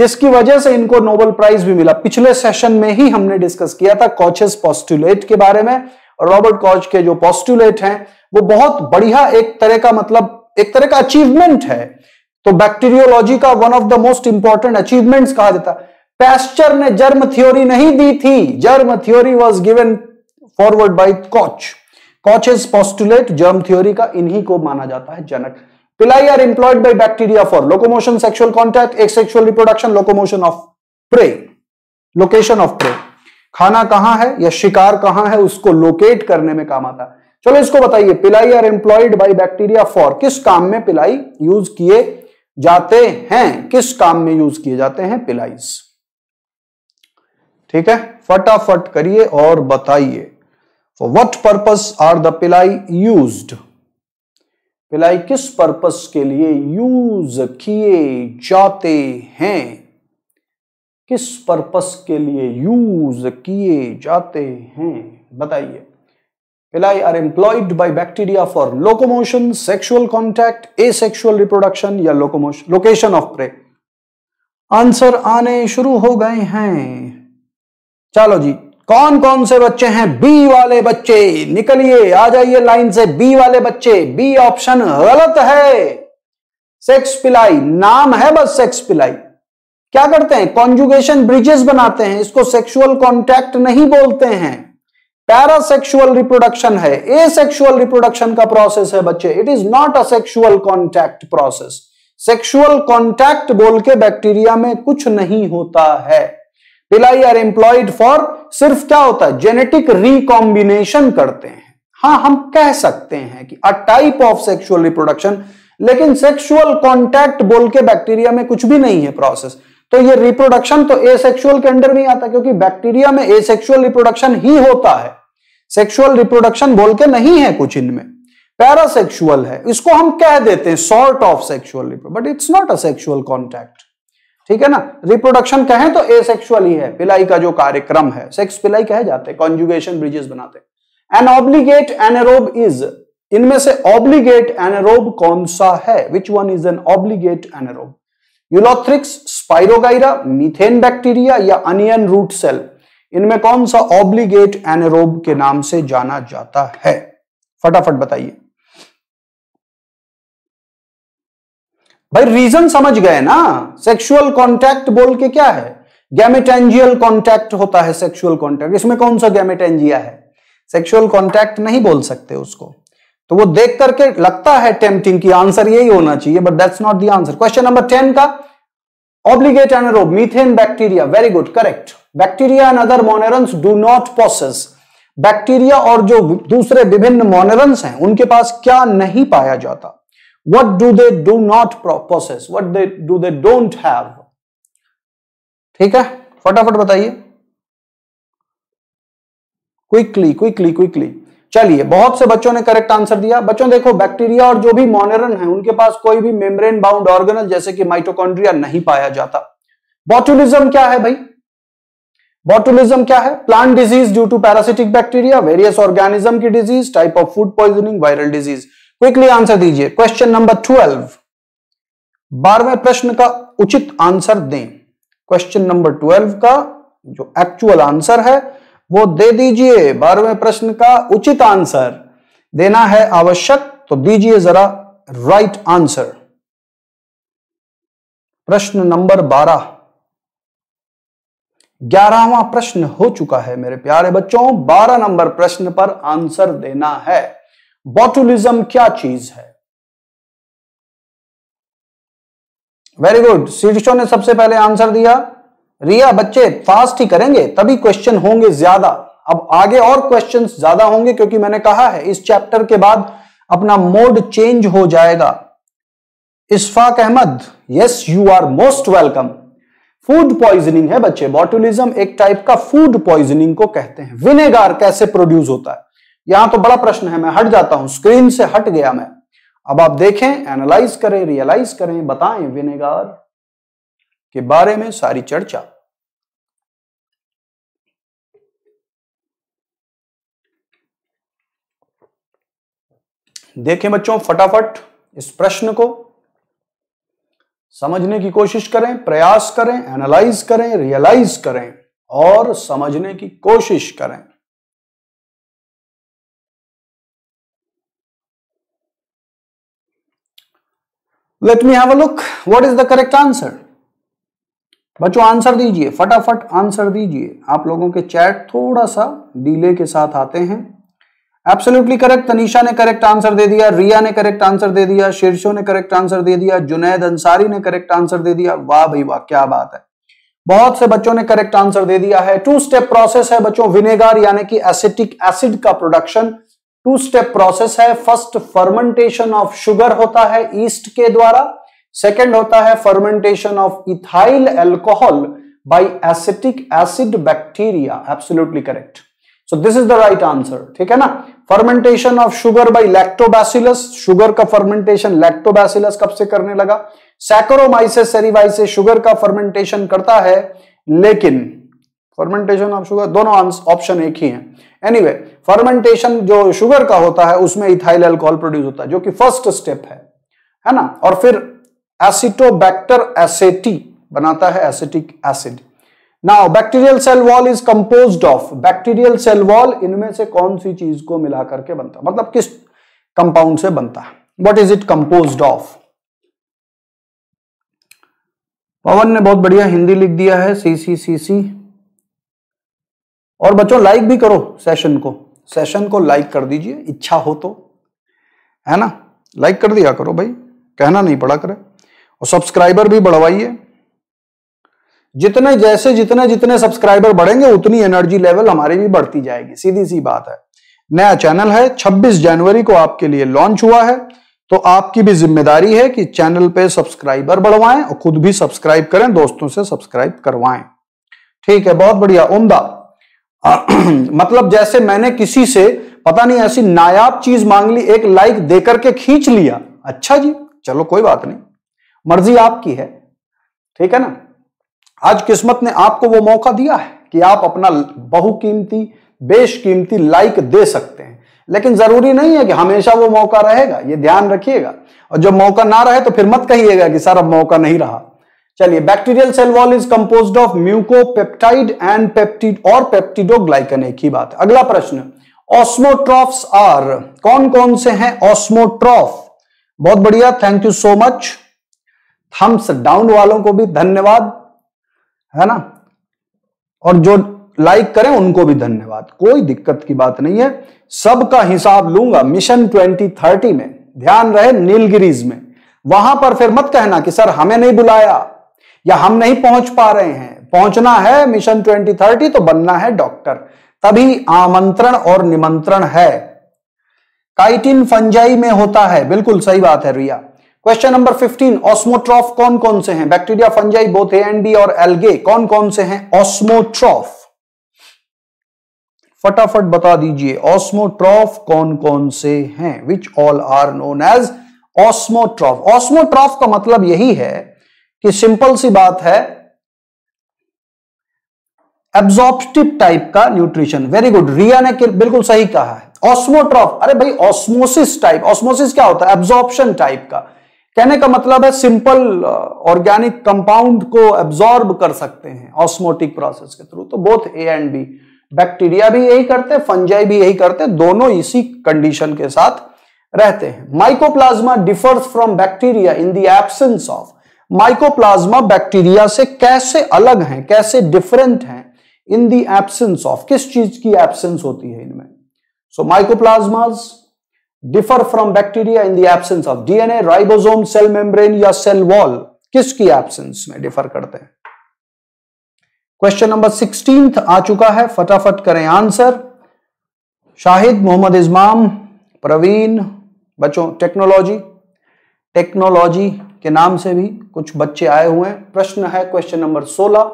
जिसकी वजह से इनको नोबेल प्राइज भी मिला। पिछले सेशन में ही हमने डिस्कस किया था कॉचेस पोस्टुलेट के बारे में, और रॉबर्ट कॉच के जो पोस्टुलेट हैं वो बहुत बढ़िया, एक तरह का मतलब एक तरह का अचीवमेंट है, तो बैक्टीरियोलॉजी का one of the most important achievements कहा जाता। पैस्चर ने जर्म थ्योरी नहीं दी थी, germ theory was given forward by Koch. Koch's postulate germ theory का इन्हीं को माना जाता है जनक। Pili are employed by bacteria for locomotion, sexual contact, asexual reproduction, locomotion of prey, location of prey. खाना कहाँ है या शिकार कहाँ है उसको लोकेट करने में काम आता है। चलो इसको बताइए, Pili are employed by bacteria for, किस काम में Pili यूज किए जाते हैं, किस काम में यूज किए जाते हैं Pili। ठीक है, फटाफट करिए और बताइए, for what purpose are the Pili used? पिलाई किस पर्पस के लिए यूज किए जाते हैं, किस पर्पस के लिए यूज किए जाते हैं बताइए। Pili are employed by bacteria for locomotion, sexual contact, asexual reproduction या locomotion, location of prey. Answer आने शुरू हो गए हैं। चलो जी, कौन कौन से बच्चे हैं? बी वाले बच्चे निकलिए, आ जाइए लाइन से। बी वाले बच्चे, बी ऑप्शन गलत है। सेक्स पिलाई नाम है बस, सेक्स पिलाई क्या करते हैं? कॉन्जुगेशन ब्रिजेस बनाते हैं, इसको सेक्सुअल कॉन्टैक्ट नहीं बोलते हैं। पैरासेक्सुअल रिप्रोडक्शन है, एसेक्सुअल रिप्रोडक्शन का प्रोसेस है बच्चे, it is not a sexual contact process. Sexual contact बोल के बैक्टीरिया में कुछ नहीं होता है। पिलाई आर एम्प्लॉयड फॉर सिर्फ क्या होता है? जेनेटिक रिकॉम्बिनेशन करते हैं। हाँ, हम कह सकते हैं कि a type of sexual reproduction, लेकिन सेक्सुअल कॉन्टैक्ट बोल के बैक्टीरिया में कुछ भी नहीं है प्रोसेस। तो ये रिप्रोडक्शन तो एसेक्सुअल के अंडर नहीं आता, क्योंकि बैक्टीरिया में एसेक्सुअल रिप्रोडक्शन ही होता है, सेक्सुअल रिप्रोडक्शन बोल के नहीं है कुछ इनमें। पैरासेक्सुअल है, इसको हम कह देते हैं sort of sexual reproduction, but it's not a sexual contact. ठीक है ना, रिप्रोडक्शन कहें तो एसेक्सुअल ही है पिलाई का जो कार्यक्रम है, सेक्स पिलाई कहे जाते हैं, कॉन्जुगेशन ब्रिजेस बनाते हैं। एन ऑब्लिगेट एनारोब इज, इनमें से ऑब्लिगेट एनारोब कौन सा है? Which one is an obligate anaerobe? Ulothrix, spirogyra, methane bacteria या अनियन रूट सेल, इनमें कौन सा ऑब्लिगेट एनारोब के नाम से जाना जाता है? फटाफट बताइए भाई। रीजन समझ गए ना, सेक्सुअल कॉन्टैक्ट बोल के क्या है? गैमेटेंजियल कॉन्टैक्ट होता है सेक्सुअल कॉन्टैक्ट। इसमें कौन सा गैमेटेंजिया है? सेक्सुअल कॉन्टैक्ट नहीं बोल सकते उसको, तो वो देख करके लगता है टेम्पटिंग कि आंसर यही होना चाहिए, but that's not the answer. Question number ten का obligate anaerobe methane bacteria, very good, correct. Bacteria and other monerans do not possess, bacteria और जो दूसरे विभिन्न मोनेरन्स हैं उनके पास क्या नहीं पाया जाता? What do they do not possess, what they do they don't have? ठीक है, फटाफट बताइए क्विकली क्विकली क्विकली। चलिए, बहुत से बच्चों ने करेक्ट आंसर दिया। बच्चों देखो, बैक्टीरिया और जो भी मोनेरन है उनके पास कोई भी मेम्ब्रेन बाउंड ऑर्गेनल जैसे कि माइटोकॉन्ड्रिया नहीं पाया जाता। बॉटुलिज्म क्या है भाई? बॉटुलिज्म क्या है? Plant disease due to parasitic bacteria, various organism की disease, type of food poisoning, viral disease. Quickly answer दीजिए। क्वेश्चन नंबर ट्वेल्व, बारहवें प्रश्न का उचित आंसर दें। क्वेश्चन नंबर ट्वेल्व का जो एक्चुअल आंसर है वो दे दीजिए। बारहवें प्रश्न का उचित आंसर देना है आवश्यक, तो दीजिए जरा राइट आंसर। प्रश्न नंबर बारह, ग्यारहवां प्रश्न हो चुका है मेरे प्यारे बच्चों। बारह नंबर प्रश्न पर आंसर देना है। बॉटुलिज्म क्या चीज है? वेरी गुड, शीर्षों ने सबसे पहले आंसर दिया। रिया, बच्चे फास्ट ही करेंगे तभी क्वेश्चन होंगे ज्यादा। अब आगे और क्वेश्चंस ज्यादा होंगे क्योंकि मैंने कहा है इस चैप्टर के बाद अपना मोड चेंज हो जाएगा। Ishfaq Ahmad, yes you are most welcome. Food poisoning है बच्चे, बॉटुलिज्म एक टाइप का फूड पॉइजनिंग को कहते हैं। विनेगार कैसे प्रोड्यूस होता है? यहां तो बड़ा प्रश्न है, मैं हट जाता हूं, स्क्रीन से हट गया मैं। अब आप देखें, एनालाइज करें, रियलाइज करें, बताएं विनेगार के बारे में सारी चर्चा। देखें बच्चों, फटाफट इस प्रश्न को समझने की कोशिश करें, प्रयास करें, एनालाइज करें, रियलाइज करें और समझने की कोशिश करें। Let me have a look. What is the correct answer? बच्चों आंसर दीजिए, फटाफट आंसर दीजिए। आप लोगों के चैट थोड़ा सा डिले के साथ आते हैं। एब्सोल्युटली करेक्ट, तनिषा ने करेक्ट आंसर दे दिया, रिया ने करेक्ट आंसर दे दिया, शीर्षो ने करेक्ट आंसर दे दिया, जुनैद अंसारी ने करेक्ट आंसर दे दिया। वाह भाई वाह, क्या बात है, बहुत से बच्चों ने करेक्ट आंसर दे दिया है। टू स्टेप प्रोसेस है बच्चों, विनेगर यानी कि एसिटिक एसिड का प्रोडक्शन टू स्टेप प्रोसेस है। फर्स्ट फर्मेंटेशन ऑफ शुगर होता है ईस्ट के द्वारा, सेकंड होता है fermentation of ethyl alcohol by acetic acid bacteria. Absolutely correct, so this is the right answer. ठीक है ना, fermentation of sugar by Lactobacillus, sugar का फर्मेंटेशन लैक्टोबैसिलस कब से करने लगा? सैकरोमाइसेस सेरिवाइसेस शुगर का फर्मेंटेशन करता है, लेकिन फर्मेंटेशन ऑफ शुगर, दोनों ऑप्शन एक ही है। एनीवे, फर्मेंटेशन जो शुगर का होता है उसमें इथाइल अल्कोहल प्रोड्यूस होता है जो कि फर्स्ट स्टेप है, है ना। और फिर एसिटोबैक्टर एसेटी बनाता है acetic acid. Now bacterial cell wall is composed of, bacterial cell wall इनमें से कौन सी चीज को मिलाकर के बनता है, मतलब किस कंपाउंड से बनता है? What is it composed of? Pawan ने बहुत बढ़िया हिंदी लिख दिया है, सी सी सी सी। और बच्चों लाइक भी करो सेशन को, सेशन को लाइक कर दीजिए इच्छा हो तो, है ना, लाइक कर दिया करो भाई, कहना नहीं पड़ा करे। और सब्सक्राइबर भी बढ़वाइए, जितने जैसे जितने जितने सब्सक्राइबर बढ़ेंगे उतनी एनर्जी लेवल हमारी भी बढ़ती जाएगी, सीधी सी बात है। नया चैनल है, छब्बीस जनवरी को आपके लिए लॉन्च हुआ है, तो आपकी भी जिम्मेदारी है कि चैनल पे सब्सक्राइबर बढ़वाएं और खुद भी सब्सक्राइब करें, दोस्तों से सब्सक्राइब करवाएं। ठीक है, बहुत बढ़िया, उम्दा। मतलब जैसे मैंने किसी से पता नहीं ऐसी नायाब चीज मांग ली, एक लाइक देकर के खींच लिया। अच्छा जी, चलो कोई बात नहीं, मर्जी आपकी है। ठीक है ना, आज किस्मत ने आपको वो मौका दिया है कि आप अपना बहुकीमती बेशकीमती लाइक दे सकते हैं, लेकिन जरूरी नहीं है कि हमेशा वो मौका रहेगा, ये ध्यान रखिएगा। और जब मौका ना रहे तो फिर मत कहिएगा कि सर अब मौका नहीं रहा। चलिए, bacterial cell wall is composed of mucopeptide and peptide और पेप्टिडोग्लाइकन, एक ही बात। अगला प्रश्न, ऑस्मोट्रॉफ्स आर, कौन कौन से हैं ऑस्मोट्रॉफ? बहुत बढ़िया, thank you so much. Thumbs down वालों को भी धन्यवाद, है ना, और जो लाइक करें उनको भी धन्यवाद। कोई दिक्कत की बात नहीं है, सबका हिसाब लूंगा मिशन ट्वेंटी थर्टी में। ध्यान रहे, नीलगिरीज में, वहां पर फिर मत कहना कि सर हमें नहीं बुलाया या हम नहीं पहुंच पा रहे हैं। पहुंचना है मिशन ट्वेंटी थर्टी, तो बनना है डॉक्टर, तभी आमंत्रण और निमंत्रण है। काइटिन फंजाई में होता है, बिल्कुल सही बात है Riya. Question number fifteen, osmotroph कौन कौन से हैं? Bacteria, fungi, both A and B और एल्गे, कौन कौन से हैं ऑस्मोट्रॉफ? फटाफट बता दीजिए ऑस्मोट्रॉफ कौन कौन से हैं, which all are known as osmotroph. Osmotroph का मतलब यही है कि सिंपल सी बात है, एब्जॉर्प्टिव टाइप का न्यूट्रिशन। वेरी गुड, रिया ने बिल्कुल सही कहा है ऑस्मोट्रॉफ। अरे भाई ऑस्मोसिस टाइप, ऑस्मोसिस क्या होता है? एब्जॉर्प्शन टाइप का। कहने का मतलब है सिंपल ऑर्गेनिक कंपाउंड को एब्जॉर्ब कर सकते हैं ऑस्मोटिक प्रोसेस के थ्रू। तो both A and B, bacteria भी यही करते, फंजाई भी यही करते, दोनों इसी कंडीशन के साथ रहते हैं। Mycoplasma differs from bacteria in the absence of, mycoplasma bacteria से कैसे अलग हैं, कैसे डिफरेंट हैं इन द एब्सेंस ऑफ, किस चीज की एब्सेंस होती है इनमें? सो माइकोप्लाज्मास differ from bacteria in the absence of D N A, ribosome, cell membrane या cell wall, किसकी absence में differ करते हैं? Question number सिक्सटीन आ चुका है, फटाफट करें आंसर। शाहिद, मोहम्मद इस्माम, प्रवीण, बच्चों टेक्नोलॉजी, टेक्नोलॉजी के नाम से भी कुछ बच्चे आए हुए हैं। प्रश्न है क्वेश्चन नंबर सोलह,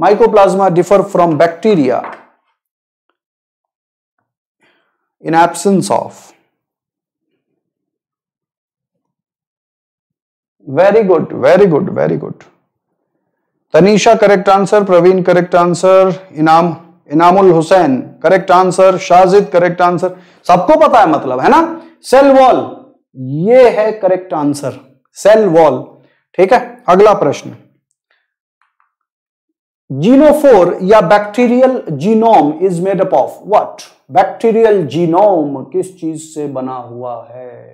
mycoplasma differ from bacteria in absence of. Very good very good very good, Tanisha correct answer, Praveen correct answer, Inam Inamul Hussain correct answer, Shajid correct answer. सबको पता है मतलब, है ना? सेल वॉल, ये है करेक्ट आंसर, सेल वॉल। ठीक है, अगला प्रश्न, जीनोफोर या bacterial genome is made up of what? Bacterial genome किस चीज से बना हुआ है?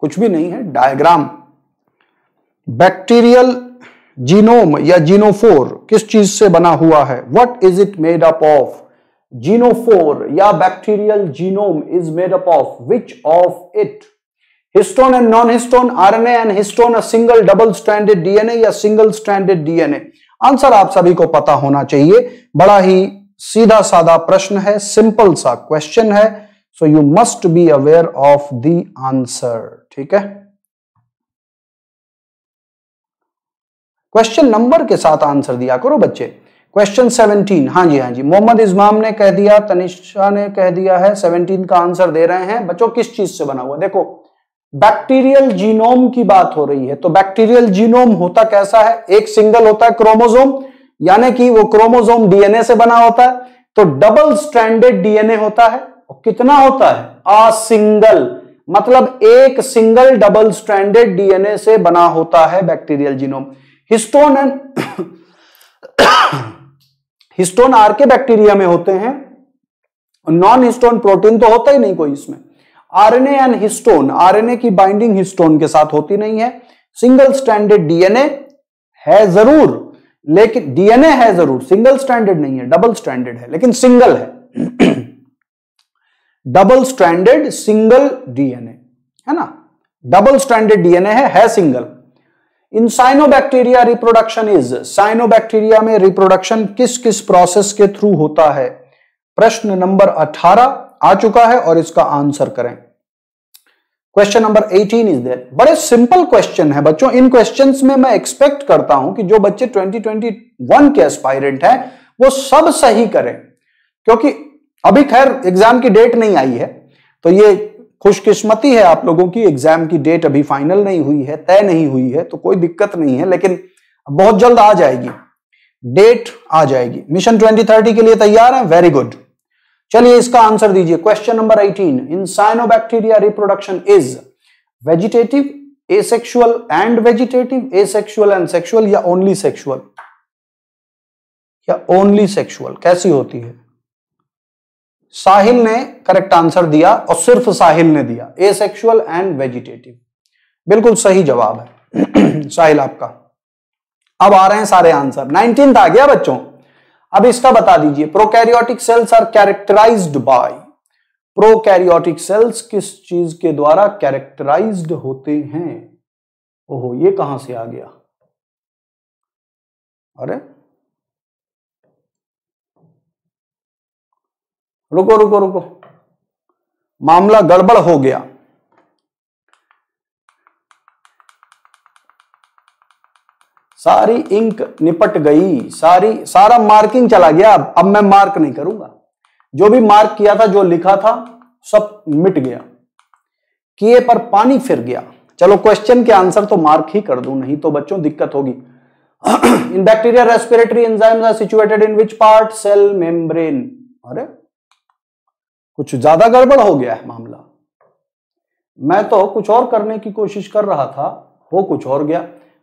कुछ भी नहीं है, डायग्राम। बैक्टीरियल जीनोम या जीनोफोर किस चीज से बना हुआ है? What is it made up of? Genophore या bacterial genome is made up of which of it? Histone and non histone, RNA and histone, a single double stranded DNA या single stranded DNA. Answer आप सभी को पता होना चाहिए, बड़ा ही सीधा साधा प्रश्न है, सिंपल सा क्वेश्चन है, so you must be aware of the answer. ठीक है, क्वेश्चन नंबर के साथ आंसर दिया करो बच्चे। क्वेश्चन सेवनटीन, हाँ जी हाँ जी, मोहम्मद इस्माम ने कह दिया, तनिष्ठा ने कह दिया है, सेवनटीन का आंसर दे रहे हैं बच्चों। किस चीज से बना हुआ? देखो बैक्टीरियल जीनोम की बात हो रही है, तो बैक्टीरियल जीनोम होता कैसा है? एक सिंगल होता है क्रोमोजोम, यानी कि वो क्रोमोजोम डीएनए से बना होता है, तो डबल स्ट्रैंडेड डीएनए होता है। और कितना होता है? आ सिंगल, मतलब एक सिंगल डबल स्ट्रैंडेड डीएनए से बना होता है bacterial genome. Histone and histone are के बैक्टीरिया में होते हैं, नॉन हिस्टोन प्रोटीन तो होता ही नहीं कोई इसमें। आरएनए एंड हिस्टोन, आरएनए की बाइंडिंग हिस्टोन के साथ होती नहीं है। सिंगल स्ट्रैंडेड डीएनए है जरूर, लेकिन डीएनए है जरूर, सिंगल स्ट्रैंडेड नहीं है, डबल स्ट्रैंडेड है, लेकिन सिंगल है। डबल स्ट्रैंडेड सिंगल डीएनए है ना, डबल स्ट्रैंडेड डीएनए है, है single. In cyanobacteria reproduction is, cyanobacteria में रिप्रोडक्शन किस किस प्रोसेस के थ्रू होता है? प्रश्न नंबर अठारह आ चुका है और इसका आंसर करें। Question number eighteen is there. बड़े सिंपल क्वेश्चन है बच्चों, इन क्वेश्चन में मैं एक्सपेक्ट करता हूं कि जो बच्चे ट्वेंटी ट्वेंटी वन के एस्पायरेंट है वो सब सही करें, क्योंकि अभी खैर एग्जाम की डेट नहीं आई है, तो ये खुशकिस्मती है आप लोगों की, एग्जाम की डेट अभी फाइनल नहीं हुई है, तय नहीं हुई है, तो कोई दिक्कत नहीं है, लेकिन बहुत जल्द आ जाएगी, डेट आ जाएगी। मिशन ट्वेंटी थर्टी के लिए तैयार है? वेरी गुड, चलिए इसका आंसर दीजिए। Question number eighteen, in cyanobacteria reproduction is vegetative, asexual and vegetative, asexual and sexual, या ओनली सेक्सुअल, या ओनली सेक्सुअल, कैसी होती है? साहिल ने करेक्ट आंसर दिया और सिर्फ साहिल ने दिया, एसेक्सुअल एंड वेजिटेटिव, बिल्कुल सही जवाब है साहिल आपका। अब आ रहे हैं सारे आंसर, नाइनटीन्थ आ गया बच्चों। अब इसका बता दीजिए, prokaryotic cells are characterized by, prokaryotic cells किस चीज के द्वारा कैरेक्टराइज्ड होते हैं। ओहो, ये कहां से आ गया? अरे रुको रुको रुको, मामला गड़बड़ हो गया। सारी इंक निपट गई, सारी सारा मार्किंग चला गया। अब अब मैं मार्क नहीं करूंगा, जो भी मार्क किया था, जो लिखा था, सब मिट गया। किए पर पानी फिर गया। चलो क्वेश्चन के आंसर तो मार्क ही कर दूं, नहीं तो बच्चों दिक्कत होगी। In bacteria respiratory enzymes are situated in which part? Cell membrane. अरे कुछ ज्यादा गड़बड़ हो गया है मामला। मैं तो कुछ और करने की कोशिश कर रहा था, वो कुछ और गया।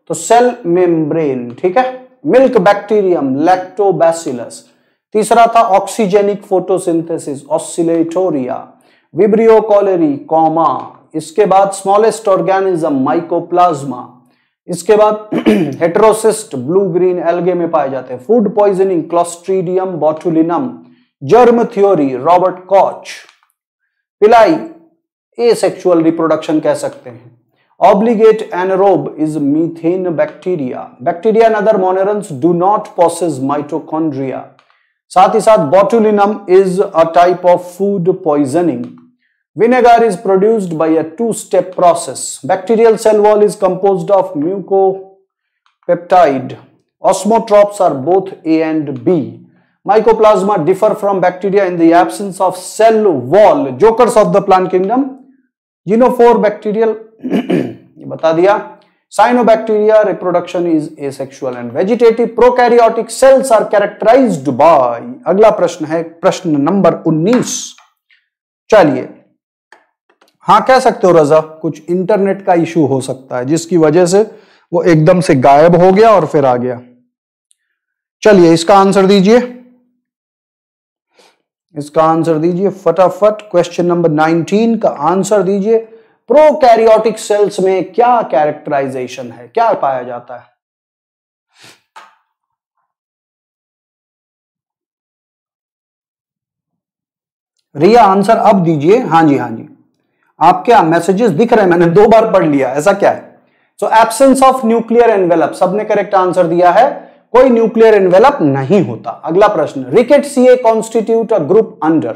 तो सेल मेम्ब्रेन, ठीक है। Milk bacterium lactobacillus. तीसरा था oxygenic photosynthesis oscillatoria, vibrio cholerae comma. इसके बाद स्मॉलेस्ट ऑर्गेनिज्म माइकोप्लाज्मा। इसके बाद हेटरोसिस्ट ब्लू ग्रीन एल्गे में पाए जाते हैं। Food poisoning clostridium botulinum. Germ theory Robert Koch. Pili asexual reproduction कह सकते हैं। Obligate anaerobe is methane bacteria. Bacteria and other monerans do not possess mitochondria. साथ ही साथ botulinum is a type of food poisoning. Vinegar is produced by a two-step process. Bacterial cell wall is composed of mucopeptide. Osmotrophs are both A and B. Mycoplasma differ from bacteria in the absence of cell wall. Jokers of the plant kingdom. Gynophore bacterial ये बता दिया। Cyanobacteria reproduction is asexual and vegetative. Prokaryotic cells are characterized by. अगला प्रश्न है प्रश्न number उन्नीस। चलिए, हाँ कह सकते हो रजा, कुछ इंटरनेट का इशू हो सकता है जिसकी वजह से वो एकदम से गायब हो गया और फिर आ गया। चलिए इसका आंसर दीजिए, इसका आंसर दीजिए फटाफट। क्वेश्चन नंबर नाइनटीन का आंसर दीजिए। प्रोकैरियोटिक सेल्स में क्या कैरेक्टराइजेशन है, क्या पाया जाता है? रिया आंसर अब दीजिए। हाँ जी, हाँ जी, आपके मैसेजेस दिख रहे हैं, मैंने दो बार पढ़ लिया, ऐसा क्या है। So absence of nuclear envelope, सबने करेक्ट आंसर दिया है, कोई न्यूक्लियर एनवेलप नहीं होता। अगला प्रश्न, rickettsiae constitute a group under.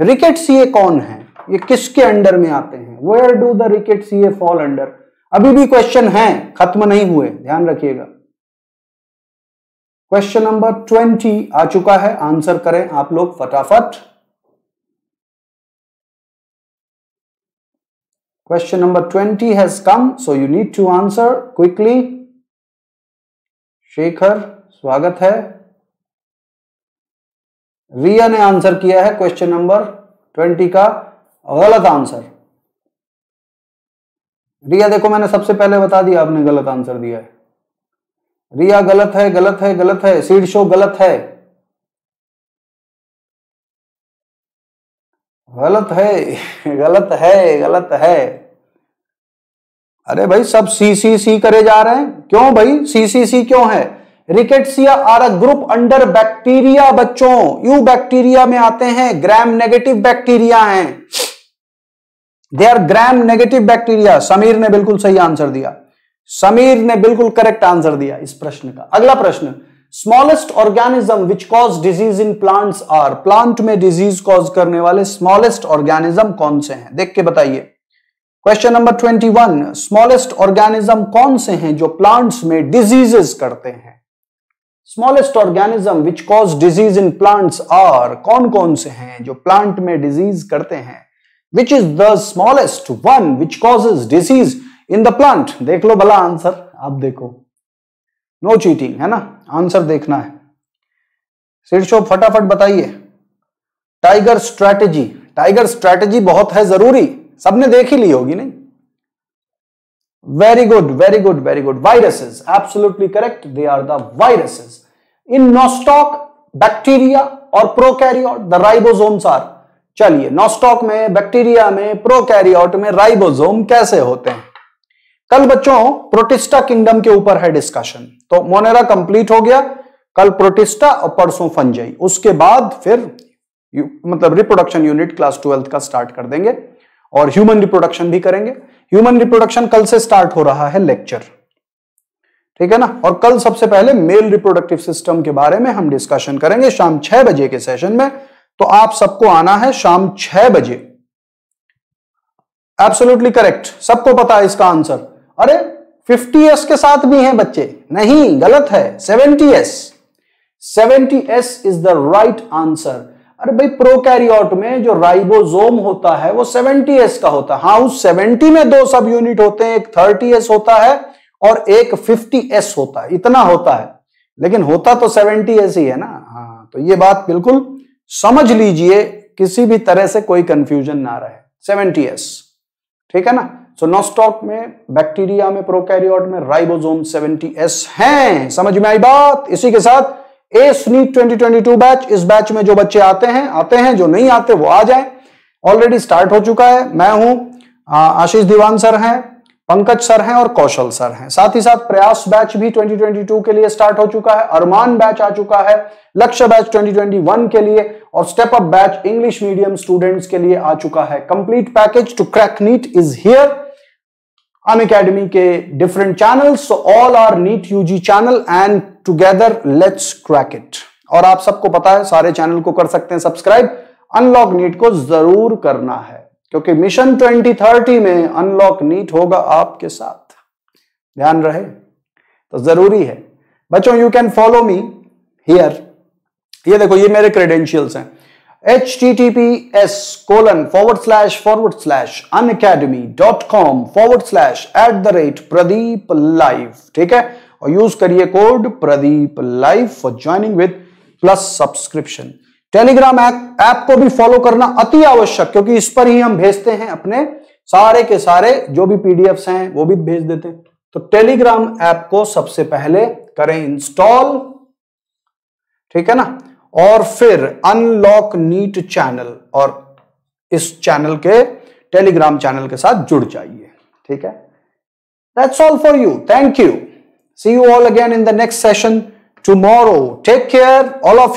Rickettsiae कौन है, ये किसके अंडर में आते हैं? Where do the Rickettsiae fall under? अभी भी क्वेश्चन हैं, खत्म नहीं हुए, ध्यान रखिएगा। क्वेश्चन नंबर बीस आ चुका है, आंसर करें आप लोग फटाफट। Question number twenty has come, so you need to answer quickly. Shekhar स्वागत है। रिया ने आंसर किया है क्वेश्चन नंबर ट्वेंटी का गलत आंसर। रिया देखो, मैंने सबसे पहले बता दिया, आपने गलत आंसर दिया है। रिया गलत है, गलत है, गलत है। सीड शो गलत है, गलत है, गलत है, गलत है। अरे भाई सब सी सी सी करे जा रहे हैं, क्यों भाई सी सी सी क्यों है? Rickettsia are a group under bacteria बच्चों, यू बैक्टीरिया में आते हैं, ग्राम नेगेटिव बैक्टीरिया हैं। They are gram negative bacteria. Sameer ने बिल्कुल सही आंसर दिया, समीर ने बिल्कुल करेक्ट आंसर दिया इस प्रश्न का। अगला प्रश्न, smallest organism which cause disease in plants are. Plant में डिजीज कॉज करने वाले स्मॉलेस्ट ऑर्गेनिज्म कौन से हैं, देख के बताइए। Question number twenty one, smallest organism कौन से हैं जो प्लांट्स में डिजीजेस करते हैं? Smallest organism which cause disease in plants are, कौन कौन से हैं जो प्लांट में डिजीज करते हैं? Which is the smallest one which causes disease in the plant? देख लो भला आंसर, आप देखो, नो चीटिंग है ना, आंसर देखना है। सिरशो फटाफट बताइए। टाइगर स्ट्रैटेजी, टाइगर स्ट्रैटेजी बहुत है जरूरी, सबने देख ही ली होगी नहीं? Very good, very good, very good. Viruses, absolutely correct, they are the viruses. In nostoc bacteria और प्रोकैरियोट द राइबोसोम्स आर। चलिए, नॉस्टॉक में, बैक्टीरिया में, प्रोकैरियोट में राइबोसोम कैसे होते हैं? कल बच्चों प्रोटिस्टा किंगडम के ऊपर है डिस्कशन, तो मोनेरा कंप्लीट हो गया, कल प्रोटिस्टा और परसों फंजाई, उसके बाद फिर मतलब रिप्रोडक्शन यूनिट क्लास ट्वेल्थ का स्टार्ट कर देंगे और ह्यूमन रिप्रोडक्शन भी करेंगे। ह्यूमन रिप्रोडक्शन कल से स्टार्ट हो रहा है लेक्चर, ठीक है ना। और कल सबसे पहले मेल रिप्रोडक्टिव सिस्टम के बारे में हम डिस्कशन करेंगे शाम छह बजे के सेशन में। तो आप सबको आना है शाम छह बजे। एब्सोल्युटली करेक्ट, सबको पता है इसका आंसर। अरे फिफ्टी एस के साथ भी हैं बच्चे, नहीं गलत है, seventy S. Seventy S is the right answer. अरे भाई प्रोकैरियोट में जो राइबोसोम होता है वो सेवेंटी एस का होता है। हाँ, उस सेवेंटी में दो सब यूनिट होते हैं, एक थर्टी एस होता है और एक फिफ्टी एस होता है, इतना होता है, लेकिन होता तो सेवेंटी एस ही है ना। हाँ, तो ये बात बिल्कुल समझ लीजिए, किसी भी तरह से कोई कंफ्यूजन ना रहे। सेवेंटी एस, ठीक है ना। सो नॉस्टॉक में, बैक्टीरिया में, प्रोकैरियोट में राइबोसोम सेवेंटी एस हैं। समझ में आई बात। इसी के साथ S NEET twenty twenty two batch, इस बैच में जो बच्चे आते हैं आते हैं, जो नहीं आते वो आ जाए। ऑलरेडी स्टार्ट हो चुका है। मैं हूं, आशीष दीवान सर हैं, पंकज सर हैं और कौशल सर हैं। साथ ही साथ प्रयास बैच भी ट्वेंटी ट्वेंटी टू के लिए स्टार्ट हो चुका है, अरमान बैच आ चुका है, लक्ष्य बैच ट्वेंटी ट्वेंटी वन के लिए और step up batch English medium students के लिए आ चुका है। Complete package to crack NEET is here. Unacademy के different channels, so all are NEET UG channel and together let's crack it. और आप सबको पता है सारे चैनल को कर सकते हैं सब्सक्राइब। अनलॉक नीट को जरूर करना है क्योंकि मिशन ट्वेंटी थर्टी में अनलॉक नीट होगा आपके साथ, ध्यान रहे, तो जरूरी है बच्चों। You can follow me here. ये देखो, ये मेरे क्रेडेंशियल्स हैं। H T T P S colon forward slash forward slash Unacademy dot com forward slash at the rate Pradeep live, ठीक है। और यूज करिए code Pradeep live for joining with plus subscription. Telegram app को भी फॉलो करना अति आवश्यक, क्योंकि इस पर ही हम भेजते हैं अपने सारे के सारे जो भी पीडीएफ्स हैं वो भी भेज देते हैं। तो टेलीग्राम ऐप को सबसे पहले करें इंस्टॉल, ठीक है ना। और फिर अनलॉक नीट चैनल और इस चैनल के टेलीग्राम चैनल के साथ जुड़ जाइए, ठीक है। That's all for you. Thank you. See you all again in the next session tomorrow. Take care, all of you.